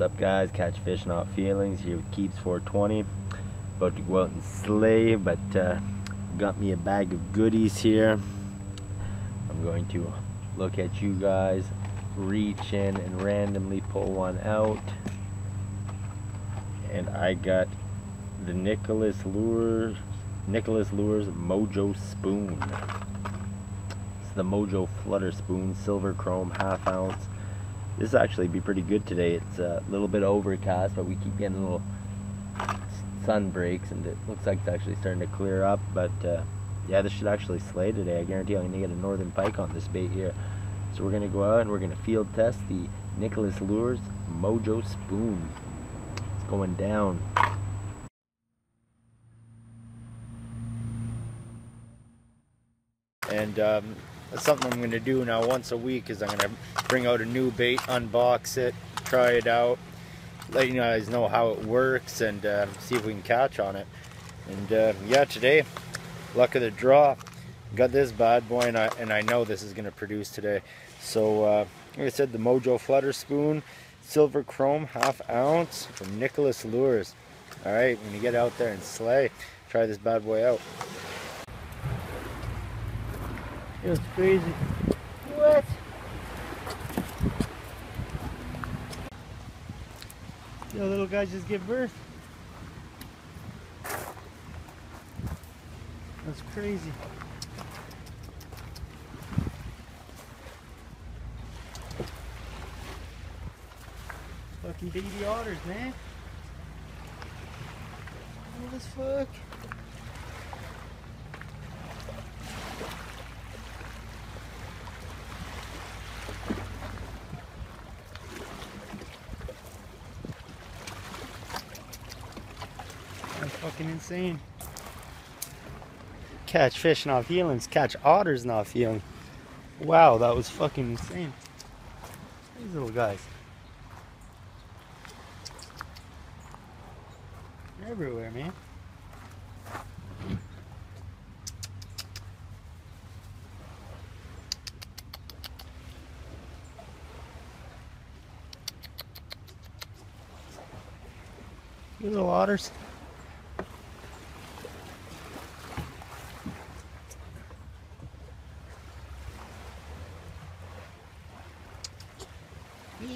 What's up, guys? Catch Fish Not Feelings here with Keebz 420. About to go out and slay, but got me a bag of goodies here. I'm going to look at you guys, reach in and randomly pull one out. And I got the Nicholas Lures Mojo Spoon. It's the Mojo Flutter Spoon, silver chrome, half ounce. This will actually be pretty good today. It's a little bit overcast, but we keep getting little sun breaks, and it looks like it's actually starting to clear up. But yeah, this should actually slay today. I guarantee I'm going to get a northern pike on this bait here. So we're going to go out and we're going to field test the Nicholas Lures Mojo Spoon. It's going down. And that's something I'm going to do now once a week, is I'm going to bring out a new bait, unbox it, try it out, let you guys know how it works, and see if we can catch on it. And yeah, today, luck of the draw, got this bad boy, and I know this is going to produce today. So like I said, the Mojo Flutter Spoon, silver chrome, half ounce, from Nicholas Lures. Alright, I'm going to get out there and slay, try this bad boy out. It was crazy. What? The little guy just gave birth. That's crazy. Fucking baby otters, man. What the fuck? Fucking insane. Catch fish not feelings, catch otters not feeling. Wow, that was fucking insane. These little guys. They're everywhere, man. You little otters. I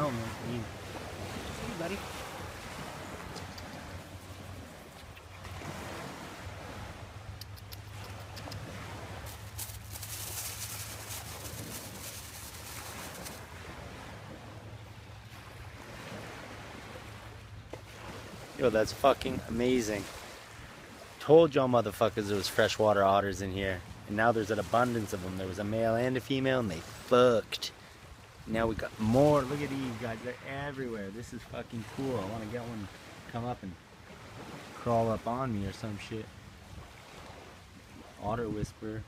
don't know what I mean. See you, buddy. Yo, that's fucking amazing. Told y'all motherfuckers there was freshwater otters in here, and now there's an abundance of them. There was a male and a female, and they fucked. Now we got more. Look at these guys, they're everywhere. This is fucking cool. I want to get one come up and crawl up on me or some shit. Otter whisperer.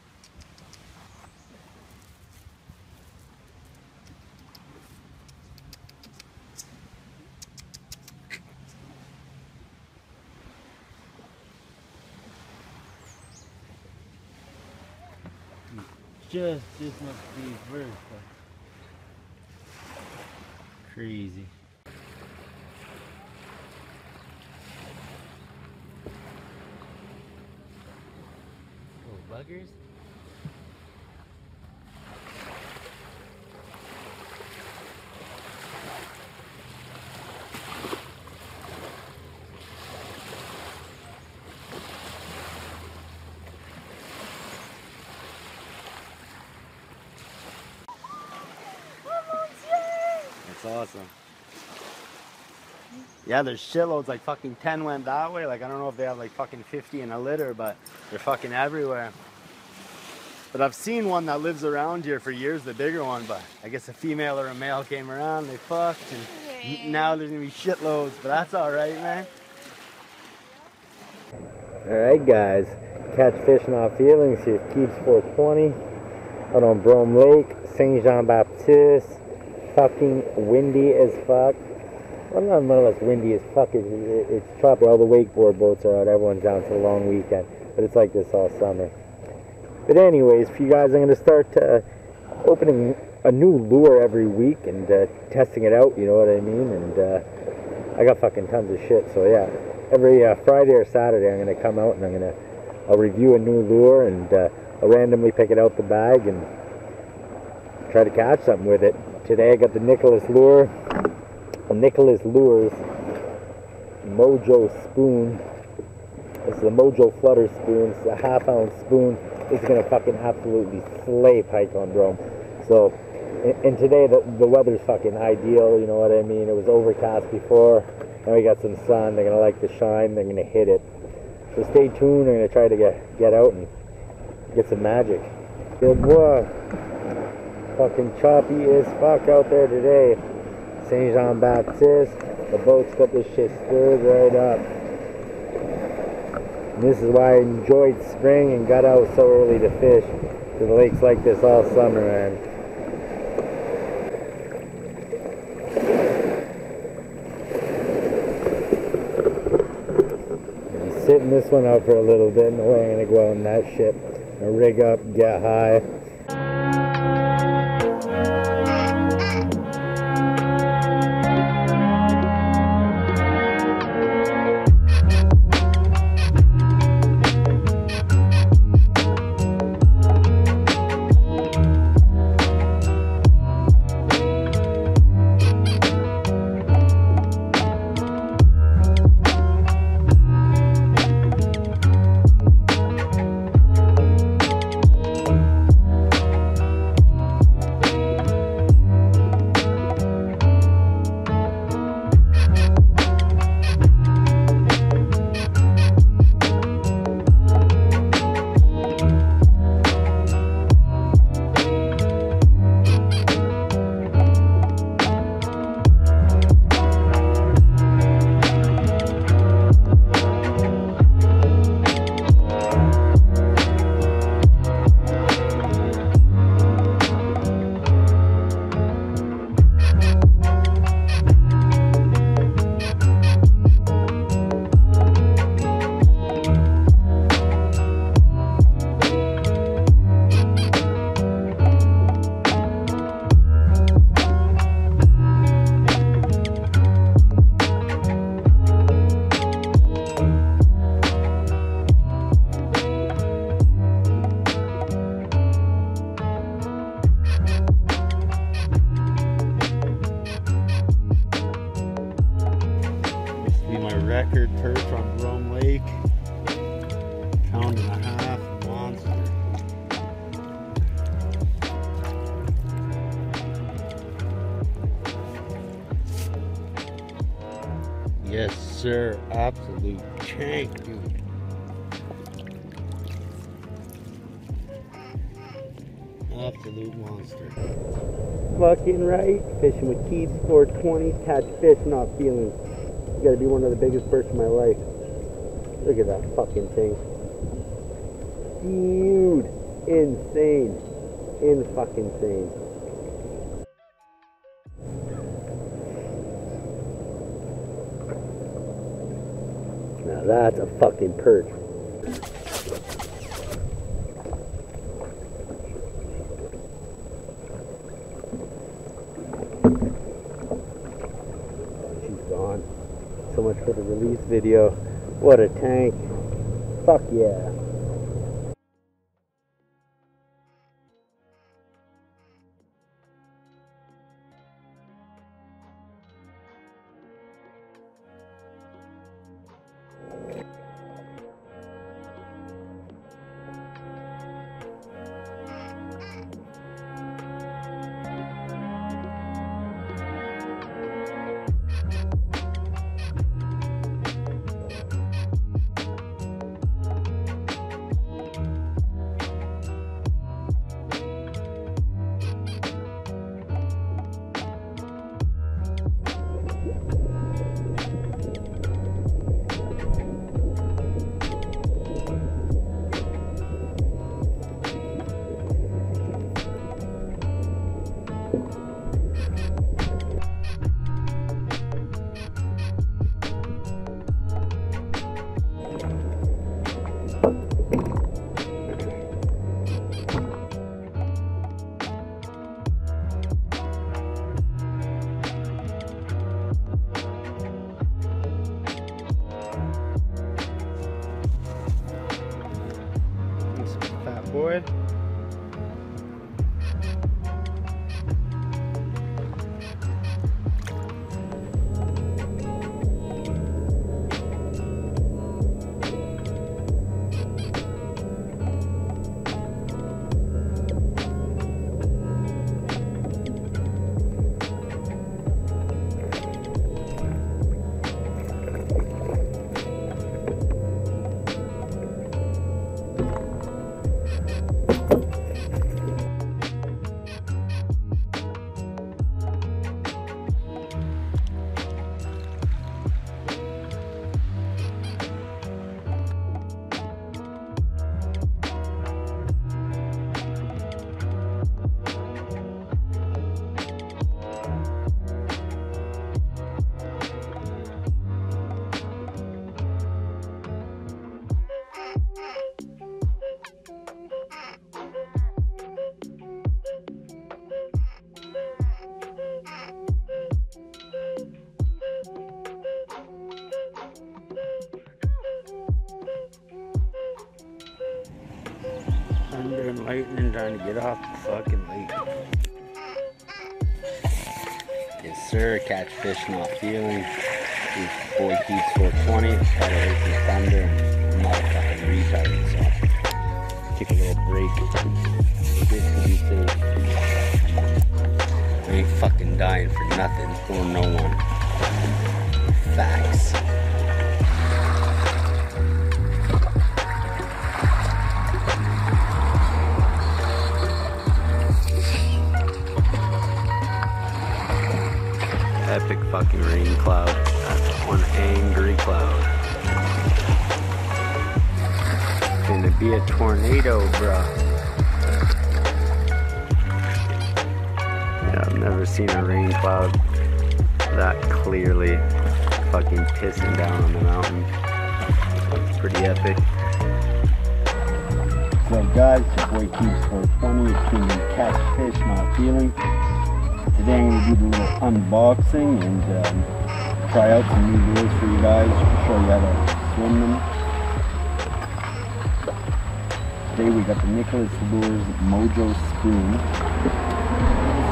Just this must be very fun. Crazy. Little buggers. That's awesome. Yeah, there's shitloads, like fucking 10 went that way. Like, I don't know if they have like fucking 50 in a litter, but they're fucking everywhere. But I've seen one that lives around here for years, the bigger one, but I guess a female or a male came around, they fucked, and now there's gonna be shitloads, but that's alright, man. Alright, guys, Catch Fish Not Feelings here, Keebz 420, out on Brome Lake, Saint-Jean-Baptiste. Fucking windy as fuck. Well, not more less windy as fuck. It's tropical. All the wakeboard boats are out. Everyone's down for a long weekend. But it's like this all summer. But anyways, for you guys, I'm going to start opening a new lure every week and testing it out, you know what I mean? And I got fucking tons of shit, so yeah. Every Friday or Saturday, I'm going to come out and I'll review a new lure, and I'll randomly pick it out the bag and try to catch something with it. Today I got the Nicholas Lures Mojo Spoon. This is the Mojo Flutter Spoon. It's a half-ounce spoon. This is going to fucking absolutely slay pike on Brome. So, and today the weather's fucking ideal, you know what I mean? It was overcast before, now we got some sun. They're going to like the shine, they're going to hit it. So stay tuned, I'm going to try to get out and get some magic. Good boy. Fucking choppy as fuck out there today. Saint-Jean-Baptiste. The boat's got this shit stirred right up. And this is why I enjoyed spring and got out so early to fish. Because the lake's like this all summer, man. Sitting this one out for a little bit, and the way I'm gonna go out in that ship, and rig up, get high. Record perch on Brome Lake, 1.5 pound, monster. Yes sir, absolute tank, dude. Absolute monster. Fucking right, fishing with Keebz 420, catch fish, not feelings. Gotta be one of the biggest birds of my life. Look at that fucking thing. Dude, insane. Fucking insane. Now that's a fucking perch. So much for the release video. What a tank. Fuck yeah. thunder and lightning trying to get off the fucking lake. Yes sir, Catch Fish Not Feelings. This boy Keebz 420, try to hit the thunder and motherfucking retarded, so take a little break. I ain't fucking dying for nothing or no one. Facts. Epic fucking rain cloud. That's one angry cloud. Gonna be a tornado, bruh. I've never seen a rain cloud that clearly fucking pissing down on the mountain. It's pretty epic. Well guys, your boy Keebz 420, it's been Catch Fish Not Feelings. Today I'm going to do a little unboxing and try out some new lures for you guys, show you how to swim them. Today we got the Nicholas Lures Mojo Spoon.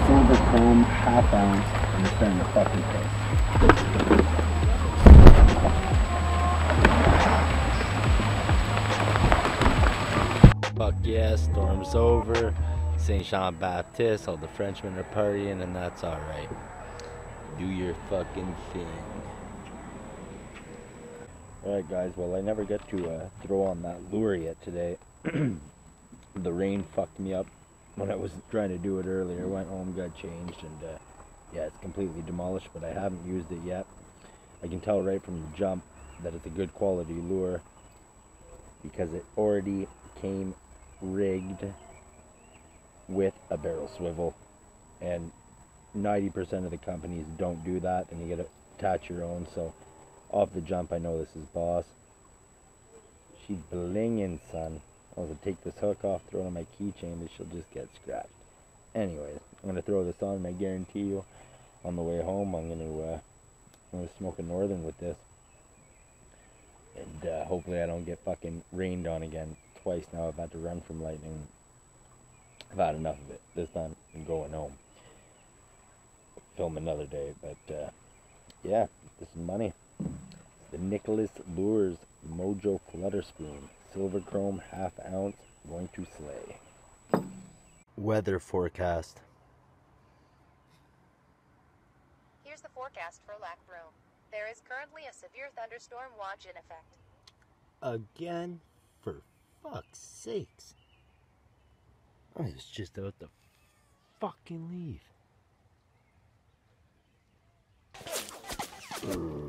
Silver chrome, half ounce, and it's been the fucking place. Fuck yeah, storm's over. Saint-Jean-Baptiste, all the Frenchmen are partying, and that's alright. Do your fucking thing. Alright guys, well I never get to throw on that lure yet today. The rain fucked me up. When I was trying to do it earlier, I went home, got changed, and yeah, it's completely demolished, but I haven't used it yet. I can tell right from the jump that it's a good quality lure because it already came rigged with a barrel swivel, and 90% of the companies don't do that, and you gotta attach your own. So off the jump I know this is boss. She's blingin', son. I was going to take this hook off, throw it on my keychain, but she'll just get scratched. Anyways, I'm going to throw this on, and I guarantee you, on the way home, I'm going to smoke a northern with this. And hopefully I don't get fucking rained on again. Twice now I've had to run from lightning. I've had enough of it. This time I'm going home. Film another day, but yeah, this is money. It's the Nicholas Lures Mojo Flutter Spoon. Silver chrome, half ounce, going to slay. Weather forecast. Here's the forecast for Lac Brome. There is currently a severe thunderstorm watch in effect. Again? For fuck's sakes. I was just about to fucking leave.